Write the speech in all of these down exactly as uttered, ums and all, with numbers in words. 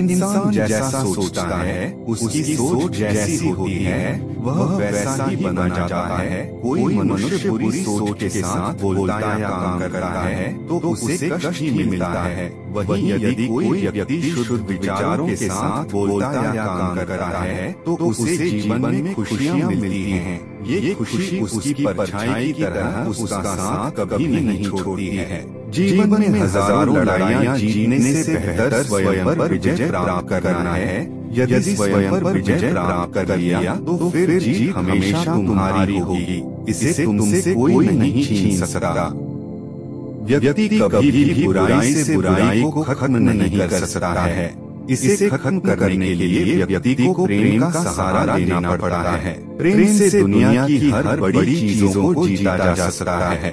इंसान जैसा सोचता है उसकी सोच जैसी होती है वह वैसा ही बना जाता है। कोई मनुष्य बुरी सोच के साथ बोलता या काम करता है तो उसे कष्ट ही मिलता है, वही यदि कोई व्यक्ति शुद्ध विचारों के साथ बोलता या काम करता है तो उसे जीवन में खुशियाँ मिलती हैं। ये खुशी उसकी परछाई की तरह उसका साथ कभी नहीं छोड़ती है। जीवन में हजारों लड़ाइयाँ जीने से बेहतर स्वयं पर विजय प्राप्त करना है। यदि स्वयं पर विजय प्राप्त कर लिया तो फिर जीत हमेशा तुम्हारी होगी, इसे तुमसे कोई नहीं छीन सकता। व्यक्ति कभी भी बुराई से बुराई को खत्म नहीं कर सकता है। इसे खत्म करने के लिए व्यक्ति को प्रेम का सहारा लेना पड़ता है। प्रेम से दुनिया की हर बड़ी चीजों को जीता जा सकता है।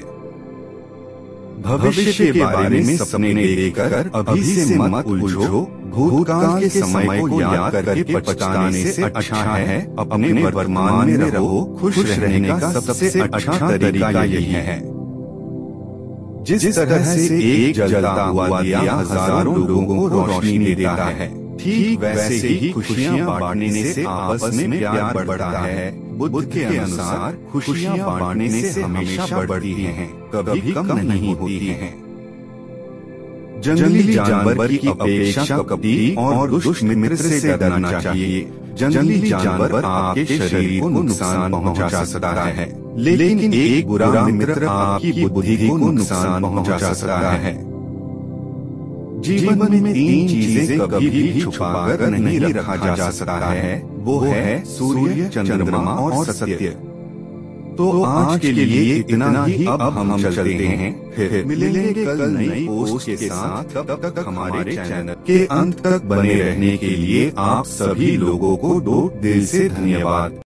भविष्य के बारे में सपने देखकर अभी से मत उलझो। भूतकाल के समय को याद करके पछताने से अच्छा है अपने वर्तमान में रहो। खुश रहने का सबसे अच्छा तरीका यही है। जिस तरह से एक जलता हुआ दिया हजारों लोगों को रोशनी दे देता है, ठीक वैसे ही खुशियाँ बांटने से आपस में प्यार बढ़ता है। बुद्ध के अनुसार खुशियाँ बांटने से हमेशा बढ़ती हैं, कभी कम नहीं होती हैं। जंगली जानवर की अपेक्षा कपटी और दुष्ट मित्र से डरना चाहिए। जंगली जानवर आपके शरीर को नुकसान पहुंचा सकता है, लेकिन एक बुरा मित्र आपकी बुद्धि को नुकसान पहुंचा सकता है। जीवन में तीन चीजें कभी भी छुपाकर नहीं रखा जा सकता है, वो है सूर्य, चंद्रमा और सत्य। तो आज के लिए इतना ही, अब हम चलते हैं, फिर मिलेंगे कल नई पोस्ट के साथ। तब तक हमारे चैनल के अंत तक बने रहने के लिए आप सभी लोगों को दो दिल से धन्यवाद।